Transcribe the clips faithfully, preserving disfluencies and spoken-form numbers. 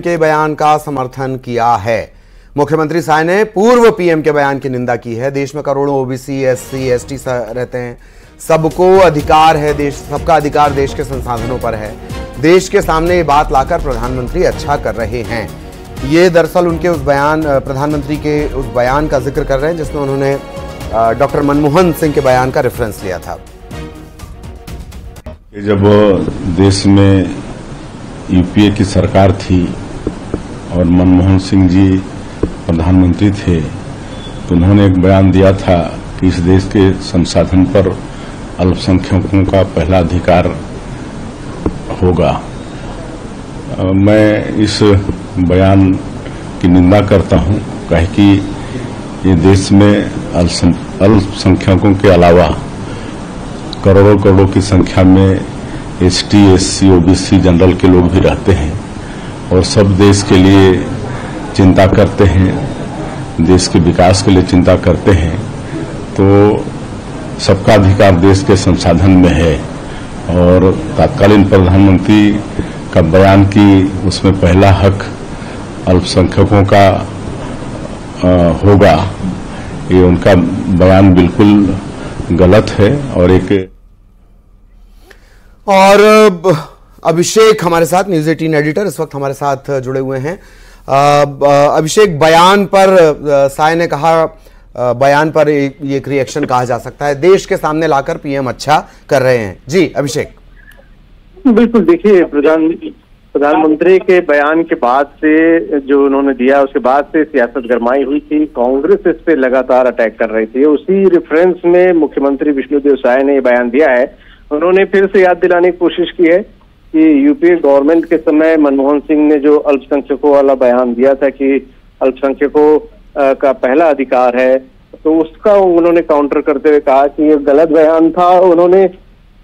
के बयान का समर्थन किया है। मुख्यमंत्री साय ने पूर्व पीएम के बयान की निंदा की है। देश में करोड़ों ओबीसी, एससी, एसटी रहते हैं। सबको अधिकार है, देश सबका अधिकार देश के संसाधनों पर है। देश के सामने ये बात लाकर प्रधानमंत्री अच्छा कर रहे हैं। ये दरअसल उनके उस बयान, प्रधानमंत्री के उस बयान का जिक्र कर रहे हैं जिसमें उन्होंने डॉक्टर मनमोहन सिंह के बयान का रेफरेंस लिया था। जब देश में यूपीए की सरकार थी और मनमोहन सिंह जी प्रधानमंत्री थे, तो उन्होंने एक बयान दिया था कि इस देश के संसाधन पर अल्पसंख्यकों का पहला अधिकार होगा। मैं इस बयान की निंदा करता हूं, कहे कि ये देश में अल्पसंख्यकों के अलावा करोड़ों करोड़ों की संख्या में एसटी, एससी, ओबीसी, जनरल के लोग भी रहते हैं और सब देश के लिए चिंता करते हैं, देश के विकास के लिए चिंता करते हैं। तो सबका अधिकार देश के संसाधन में है और तत्कालीन प्रधानमंत्री का बयान कि उसमें पहला हक अल्पसंख्यकों का होगा, ये उनका बयान बिल्कुल गलत है। और एक और अभिषेक हमारे साथ, न्यूज़ अठारह एडिटर इस वक्त हमारे साथ जुड़े हुए हैं। अभिषेक, बयान पर साय ने कहा, बयान पर ये एक रिएक्शन कहा जा सकता है, देश के सामने लाकर पीएम अच्छा कर रहे हैं। जी अभिषेक। बिल्कुल, देखिए प्रधान प्रधानमंत्री के बयान के बाद से जो उन्होंने दिया, उसके बाद से सियासत गरमाई हुई थी। कांग्रेस इस पे लगातार अटैक कर रही थी। उसी रेफरेंस में मुख्यमंत्री विष्णुदेव साय ने ये बयान दिया है। उन्होंने फिर से याद दिलाने की कोशिश की है कि यूपीए गवर्नमेंट के समय मनमोहन सिंह ने जो अल्पसंख्यकों वाला बयान दिया था कि अल्पसंख्यकों का पहला अधिकार है, तो उसका उन्होंने काउंटर करते हुए कहा कि ये गलत बयान था। उन्होंने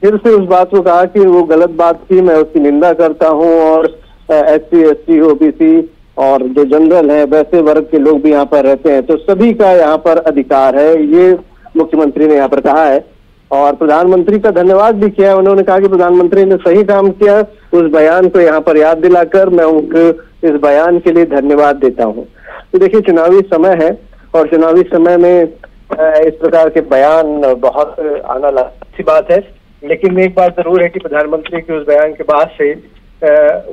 फिर से उस बात को कहा कि वो गलत बात थी, मैं उसकी निंदा करता हूँ और एससी, एसटी, ओबीसी और जो जनरल है, वैसे वर्ग के लोग भी यहाँ पर रहते हैं, तो सभी का यहाँ पर अधिकार है, ये मुख्यमंत्री ने यहाँ पर कहा है। और प्रधानमंत्री का धन्यवाद भी किया है। उन्होंने कहा कि प्रधानमंत्री ने सही काम किया, उस बयान को यहाँ पर याद दिलाकर मैं उनको इस बयान के लिए धन्यवाद देता हूँ। तो देखिए, चुनावी समय है और चुनावी समय में इस प्रकार के बयान बहुत आना अच्छी बात है, लेकिन एक बात जरूर है कि प्रधानमंत्री के उस बयान के बाद से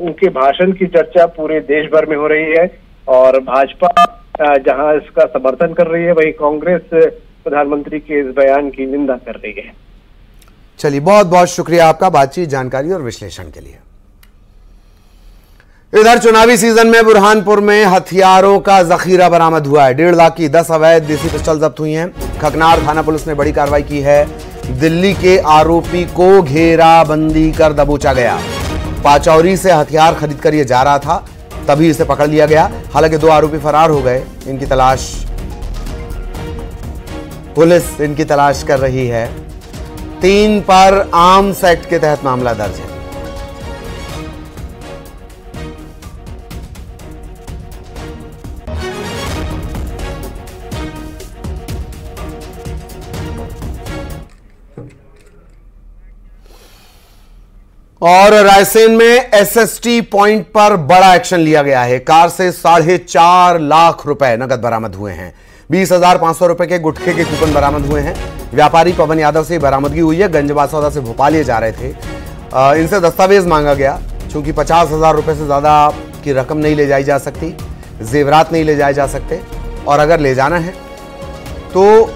उनके भाषण की चर्चा पूरे देश भर में हो रही है और भाजपा जहाँ इसका समर्थन कर रही है, वही कांग्रेस प्रधानमंत्री के इस बयान की निंदा कर रही है। चलिए, बहुत बहुत शुक्रिया आपका बातचीत, जानकारी और विश्लेषण के लिए। इधर चुनावी सीजन में बुरहानपुर में हथियारों का जखीरा बरामद हुआ है। डेढ़ लाख की दस अवैध देसी पिस्टल जब्त हुई हैं। खकनार थाना पुलिस ने बड़ी कार्रवाई की है। दिल्ली के आरोपी को घेराबंदी कर दबोचा गया। पाचौरी से हथियार खरीद कर ये जा रहा था, तभी इसे पकड़ लिया गया। हालांकि दो आरोपी फरार हो गए, इनकी तलाश पुलिस इनकी तलाश कर रही है। तीन पर आर्म्स एक्ट के तहत मामला दर्ज है। और रायसेन में एसएसटी पॉइंट पर बड़ा एक्शन लिया गया है। कार से साढ़े चार लाख रुपए नकद बरामद हुए हैं। बीस हजार पांच सौ रुपए के गुटखे के कूपन बरामद हुए हैं। व्यापारी पवन यादव से बरामदगी हुई है। गंजवा सौदा से भोपाल ये जा रहे थे। आ, इनसे दस्तावेज मांगा गया। चूंकि पचास हजार रुपए से ज्यादा की रकम नहीं ले जाई जा सकती, जेवरात नहीं ले जाए जा सकते, और अगर ले जाना है तो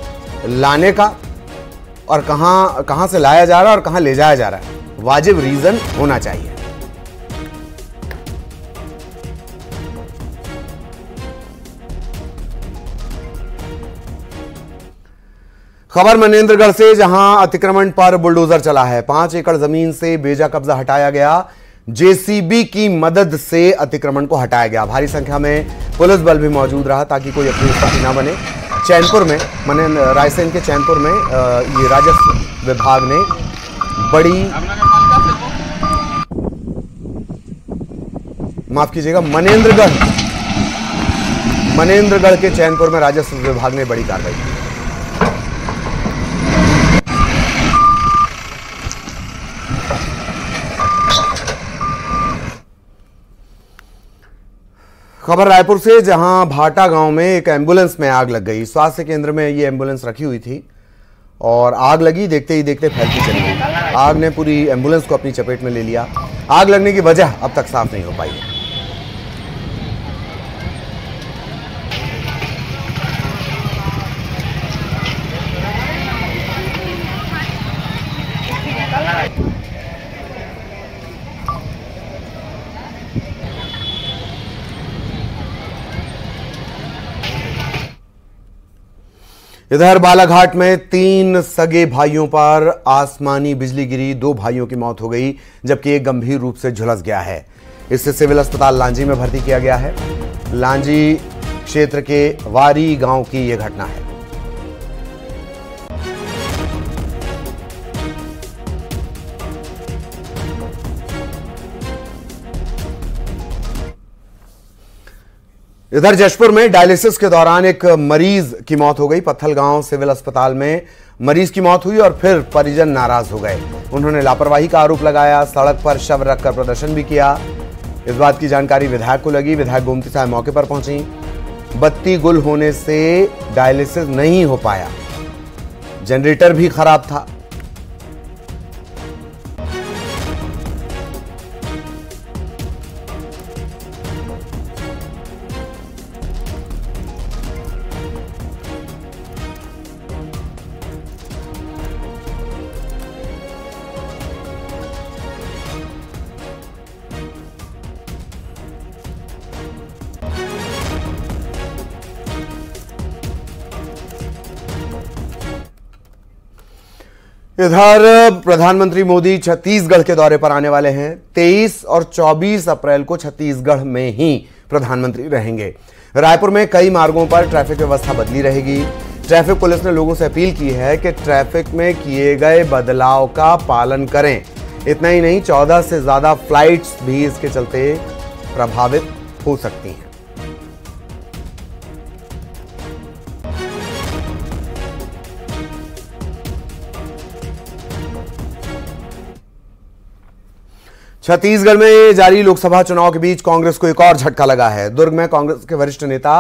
लाने का और कहाँ कहाँ से लाया जा रहा है और कहाँ ले जाया जा रहा है, वाजिब रीजन होना चाहिए। खबर मनेन्द्रगढ़ से, जहां अतिक्रमण पर बुलडोजर चला है। पांच एकड़ जमीन से बेजा कब्जा हटाया गया। जेसीबी की मदद से अतिक्रमण को हटाया गया। भारी संख्या में पुलिस बल भी मौजूद रहा ताकि कोई अपनी स्थिति न बने। चैनपुर में मने रायसेन के चैनपुर में ये राजस्व विभाग ने बड़ी माफ कीजिएगा मनेन्द्रगढ़ मनेन्द्रगढ़ के चैनपुर में राजस्व विभाग ने बड़ी कार्रवाई की। खबर रायपुर से, जहां भाटा गांव में एक एम्बुलेंस में आग लग गई। स्वास्थ्य केंद्र में ये एम्बुलेंस रखी हुई थी और आग लगी, देखते ही देखते फैलती चली गई। आग ने पूरी एम्बुलेंस को अपनी चपेट में ले लिया। आग लगने की वजह अब तक साफ नहीं हो पाई है। इधर बालाघाट में तीन सगे भाइयों पर आसमानी बिजली गिरी, दो भाइयों की मौत हो गई जबकि एक गंभीर रूप से झुलस गया है। इससे सिविल अस्पताल लांजी में भर्ती किया गया है। लांजी क्षेत्र के वारी गांव की यह घटना है। इधर जशपुर में डायलिसिस के दौरान एक मरीज की मौत हो गई। पत्थलगांव सिविल अस्पताल में मरीज की मौत हुई और फिर परिजन नाराज हो गए। उन्होंने लापरवाही का आरोप लगाया, सड़क पर शव रखकर प्रदर्शन भी किया। इस बात की जानकारी विधायक को लगी। विधायक गोमती साहब मौके पर पहुंची। बत्ती गुल होने से डायलिसिस नहीं हो पाया, जनरेटर भी खराब था। इधर प्रधानमंत्री मोदी छत्तीसगढ़ के दौरे पर आने वाले हैं। तेईस और चौबीस अप्रैल को छत्तीसगढ़ में ही प्रधानमंत्री रहेंगे। रायपुर में कई मार्गों पर ट्रैफिक व्यवस्था बदली रहेगी। ट्रैफिक पुलिस ने लोगों से अपील की है कि ट्रैफिक में किए गए बदलाव का पालन करें। इतना ही नहीं, चौदह से ज्यादा फ्लाइट्स भी इसके चलते प्रभावित हो सकती हैं। छत्तीसगढ़ में जारी लोकसभा चुनाव के बीच कांग्रेस को एक और झटका लगा है। दुर्ग में कांग्रेस के वरिष्ठ नेता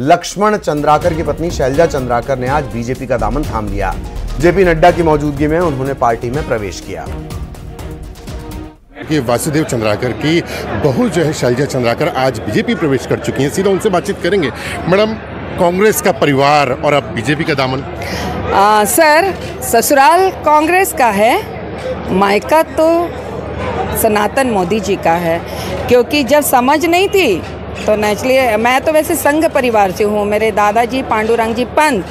लक्ष्मण चंद्राकर की पत्नी शैलजा चंद्राकर ने आज बीजेपी का दामन थाम लिया। जेपी नड्डा की मौजूदगी में उन्होंने पार्टी में प्रवेश किया। कि वासुदेव चंद्राकर की बहू जो है शैलजा चंद्राकर आज बीजेपी प्रवेश कर चुकी है। सीधा उनसे बातचीत करेंगे। मैडम, कांग्रेस का परिवार और अब बीजेपी का दामन। आ, सर, ससुराल कांग्रेस का है, मायका तो सनातन मोदी जी का है। क्योंकि जब समझ नहीं थी तो नेचुरली, मैं तो वैसे संघ परिवार से हूँ। मेरे दादाजी पांडुरंग जी पंत,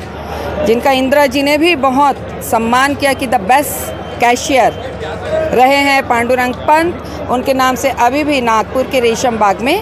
जिनका इंदिरा जी ने भी बहुत सम्मान किया कि द बेस्ट कैशियर रहे हैं पांडुरंग पंत, उनके नाम से अभी भी नागपुर के रेशम बाग में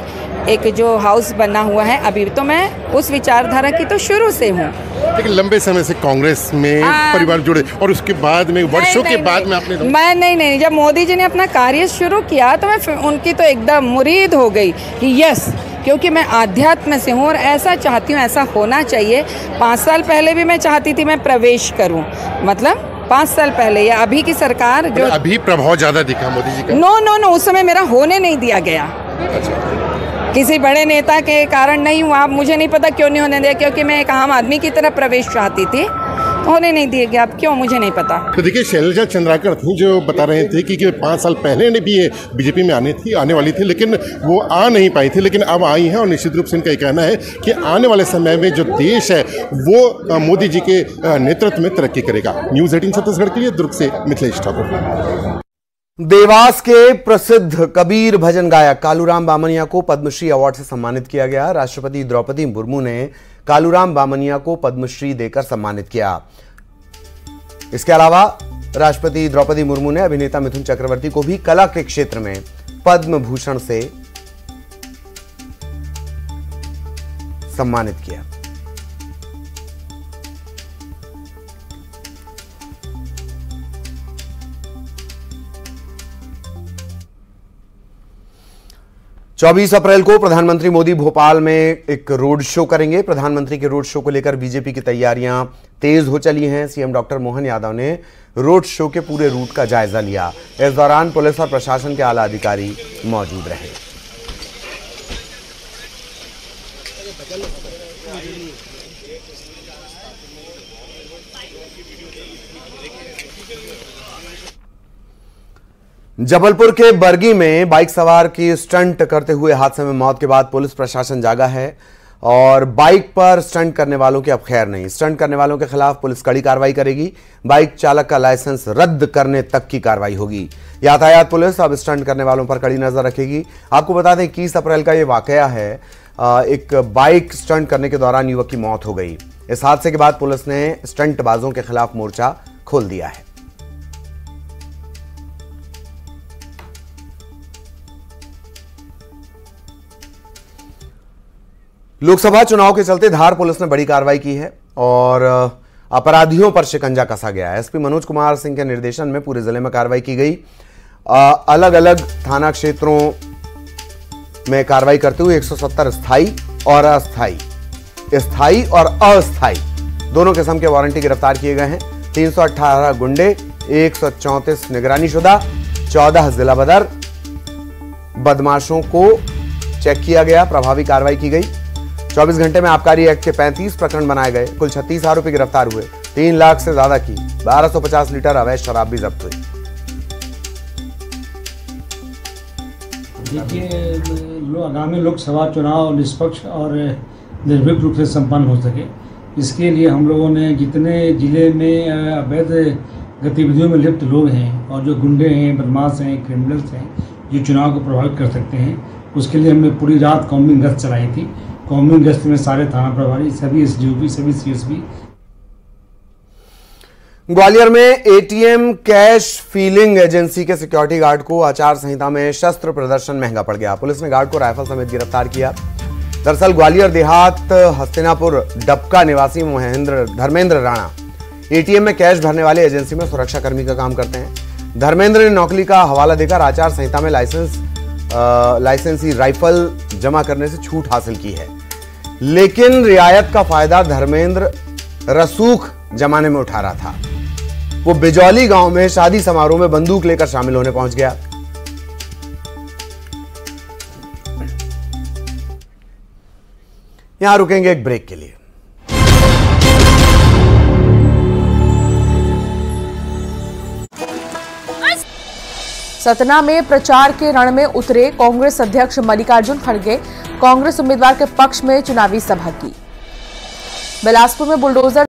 एक जो हाउस बना हुआ है। अभी तो मैं उस विचारधारा की तो शुरू से हूँ। लेकिन लंबे समय से कांग्रेस में परिवार जुड़े और उसके बाद में वर्षों के बाद में आपने मैं नहीं नहीं जब मोदी जी ने अपना कार्य शुरू किया तो मैं उनकी तो एकदम मुरीद हो गई कि यस, क्योंकि मैं आध्यात्म से हूँ और ऐसा चाहती हूँ, ऐसा होना चाहिए। पाँच साल पहले भी मैं चाहती थी मैं प्रवेश करूँ, मतलब पाँच साल पहले या अभी की सरकार जो अभी प्रभाव ज़्यादा दिखा मोदी जी का। नो नो नो उस समय मेरा होने नहीं दिया गया, किसी बड़े नेता के कारण नहीं हुआ। मुझे नहीं पता क्यों नहीं होने दिया, क्योंकि मैं एक आम आदमी की तरह प्रवेश चाहती थी, होने नहीं दिया गया। अब क्यों, मुझे नहीं पता। तो देखिए, शैलजा चंद्राकर थी जो बता रहे थे कि, कि पाँच साल पहले ने भी ये बीजेपी में आने थी आने वाली थी, लेकिन वो आ नहीं पाई थी, लेकिन अब आई हैं। और निश्चित रूप से इनका ये कहना है कि आने वाले समय में जो देश है वो मोदी जी के नेतृत्व में तरक्की करेगा। न्यूज़ अठारह छत्तीसगढ़ के लिए दुर्ग से मिथिलेश ठाकुर। देवास के प्रसिद्ध कबीर भजन गायक कालूराम बामनिया को पद्मश्री अवार्ड से सम्मानित किया गया। राष्ट्रपति द्रौपदी मुर्मू ने कालूराम बामनिया को पद्मश्री देकर सम्मानित किया। इसके अलावा राष्ट्रपति द्रौपदी मुर्मू ने अभिनेता मिथुन चक्रवर्ती को भी कला के क्षेत्र में पद्म भूषण से सम्मानित किया। चौबीस अप्रैल को प्रधानमंत्री मोदी भोपाल में एक रोड शो करेंगे। प्रधानमंत्री के रोड शो को लेकर बीजेपी की तैयारियां तेज हो चली हैं। सीएम डॉक्टर मोहन यादव ने रोड शो के पूरे रूट का जायजा लिया। इस दौरान पुलिस और प्रशासन के आला अधिकारी मौजूद रहे। जबलपुर के बरगी में बाइक सवार की स्टंट करते हुए हादसे में मौत के बाद पुलिस प्रशासन जागा है और बाइक पर स्टंट करने वालों की अब खैर नहीं। स्टंट करने वालों के खिलाफ पुलिस कड़ी कार्रवाई करेगी। बाइक चालक का लाइसेंस रद्द करने तक की कार्रवाई होगी। यातायात पुलिस अब स्टंट करने वालों पर कड़ी नजर रखेगी। आपको बता दें इक्कीस अप्रैल का ये वाकया है। एक बाइक स्टंट करने के दौरान युवक की मौत हो गई। इस हादसे के बाद पुलिस ने स्टंटबाजों के खिलाफ मोर्चा खोल दिया है। लोकसभा चुनाव के चलते धार पुलिस ने बड़ी कार्रवाई की है और अपराधियों पर शिकंजा कसा गया है। एसपी मनोज कुमार सिंह के निर्देशन में पूरे जिले में कार्रवाई की गई। अलग अलग थाना क्षेत्रों में कार्रवाई करते हुए एक सौ सत्तर स्थायी और अस्थायी स्थायी और अस्थायी दोनों किस्म के वारंटी गिरफ्तार किए गए हैं। तीन सौ अठारह गुंडे, एक सौ चौंतीस निगरानीशुदा, चौदह जिला बदर बदमाशों को चेक किया गया। प्रभावी कार्रवाई की गई। चौबीस घंटे में आबकारी एक्ट के पैंतीस प्रकरण बनाए गए। कुल छत्तीस आरोपी गिरफ्तार हुए। तीन लाख से ज्यादा की बारह सौ पचास लीटर अवैध शराब भी जब्त हुई। देखिए, आगामी लोकसभा चुनाव निष्पक्ष और निर्भीक रूप से संपन्न हो सके, इसके लिए हम लोगों ने जितने जिले में अवैध गतिविधियों में लिप्त लोग हैं और जो गुंडे हैं, बदमाश हैं, क्रिमिनल्स हैं जो चुनाव को प्रभावित कर सकते हैं, उसके लिए हमने पूरी रात कॉम्बिंग गश्त चलाई थी। कॉम्बिंग गश्त में सारे थाना प्रभारी, सभी एसडीओपी, सभी सीएसपी। ग्वालियर में एटीएम कैश फीलिंग एजेंसी के सिक्योरिटी गार्ड को आचार संहिता में शस्त्र प्रदर्शन महंगा पड़ गया। पुलिस ने गार्ड को राइफल समेत गिरफ्तार किया। दरअसल ग्वालियर देहात हस्तिनापुर डबका निवासी महेंद्र धर्मेंद्र राणा एटीएम में कैश भरने वाले एजेंसी में सुरक्षाकर्मी का काम करते हैं। धर्मेंद्र ने नौकरी का हवाला देकर आचार संहिता में लाइसेंस लाइसेंसी राइफल जमा करने से छूट हासिल की है, लेकिन रियायत का फायदा धर्मेंद्र रसूख जमाने में उठा रहा था। वो बिजौली गांव में शादी समारोह में बंदूक लेकर शामिल होने पहुंच गया। यहां रुकेंगे एक ब्रेक के लिए। सतना में प्रचार के रण में उतरे कांग्रेस अध्यक्ष मल्लिकार्जुन खड़गे, कांग्रेस उम्मीदवार के पक्ष में चुनावी सभा की। बिलासपुर में बुलडोजर